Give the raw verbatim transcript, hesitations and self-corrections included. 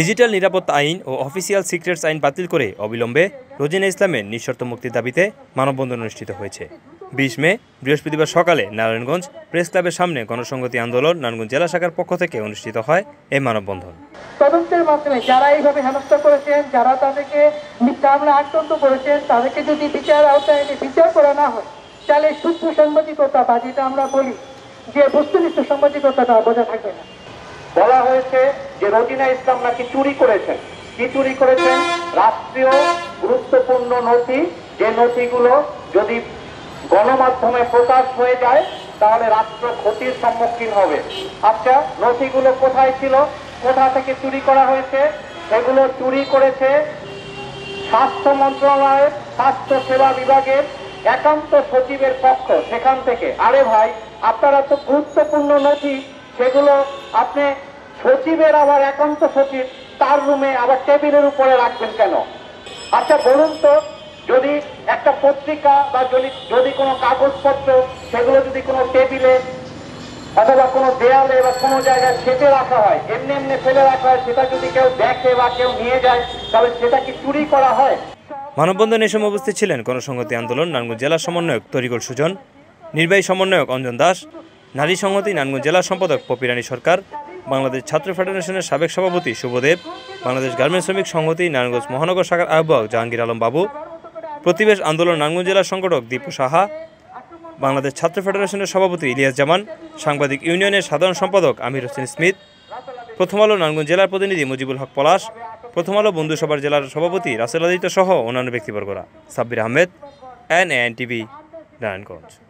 Digital নিরাপত্তা আইন ও official secrets আইন বাতিল করে অবিলম্বে রোজিনা ইসলামের নিঃশর্ত মুক্তির দাবিতে মানববন্ধন অনুষ্ঠিত হয়েছে। বিশ মে বৃহস্পতিবার সকালে নারায়ণগঞ্জ প্রেস ক্লাবের সামনে গণসংহতি আন্দোলন নারায়ণগঞ্জ জেলা শাখার পক্ষ থেকে অনুষ্ঠিত হয় এই মানববন্ধন। তদন্তের মাধ্যমে যারা এইভাবে হেনস্থা করেছেন, যারা তাদেরকে মিথ্যা মামলা আক্রান্ত করেছেন, তাদেরকে যদি বিচার আওতায় এনে বিচার করা না হয় তাহলে শুদ্ধ সাংবাদিকতা বা যেটা আমরা বলি যে বস্তুনিষ্ঠ সাংবাদিকতাটা বজায় থাকবে না। বলা হয়েছে যে রোজিনা ইসলাম নাকি চুরি করেছেন। কি চুরি করেছেন? রাষ্ট্রীয় গুরুত্বপূর্ণ নথি, যে নথিগুলো যদি গণমাধ্যমে প্রকাশ হয়ে যায় তাহলে রাষ্ট্র ক্ষতির সম্মুখীন হবে। আচ্ছা, নথিগুলো কোথায় ছিল, কোথা থেকে চুরি করা হয়েছে? সেগুলো চুরি করেছে স্বাস্থ্য মন্ত্রণালয়ের স্বাস্থ্য সেবা বিভাগের একান্ত সচিবের পক্ষ সেখান থেকে। আরে ভাই, আপনারা তো গুরুত্বপূর্ণ নথি, সেগুলো আপনি সচিবের আবার একান্ত সচিব তার রুমে আবার টেবিলের উপরে রাখবেন কেন? আচ্ছা বলুন তো, যদি একটা পত্রিকা বা যদি যদি কোনো কাগজপত্র সেগুলো যদি কোনো টেবিলে অথবা কোনো দেয়ালে বা কোনো জায়গায় ছেঁটে রাখা হয়, এমনি এমনি ফেলে রাখা হয়, সেটা যদি কেউ দেখে বা কেউ নিয়ে যায় তবে সেটা কি চুরি করা হয়? মানববন্ধনে এসে উপস্থিত ছিলেন গণসংহতি আন্দোলন নারায়ণগঞ্জ জেলা সমন্বয়ক তরিকুল সুজন, নির্বাহী সমন্বয়ক অঞ্জন দাস, নারী সংহতি নারায়ণগঞ্জ জেলা সম্পাদক পপিরানী সরকার, বাংলাদেশ ছাত্র ফেডারেশনের সাবেক সভাপতি শুভদেব, বাংলাদেশ গার্মেন্টস শ্রমিক সংহতি নারায়ণগঞ্জ মহানগর শাখার আহ্বায়ক জাহাঙ্গীর আলম বাবু, প্রতিবেশ আন্দোলন নারায়ণগঞ্জ জেলা সংগঠক দীপু সাহা, বাংলাদেশ ছাত্র ফেডারেশনের সভাপতি ইলিয়াস জামান, সাংবাদিক ইউনিয়নের সাধারণ সম্পাদক আমির হোসেন স্মিথ, প্রথম আলো নারায়ণগঞ্জ জেলার প্রতিনিধি মুজিবুল হক পলাশ, প্রথম আলো বন্ধুসভার জেলার সভাপতি রাসেল আদিত্য সহ অন্যান্য ব্যক্তিবর্গরা। Sabbir Ahmed, N N TV, Narayanganj.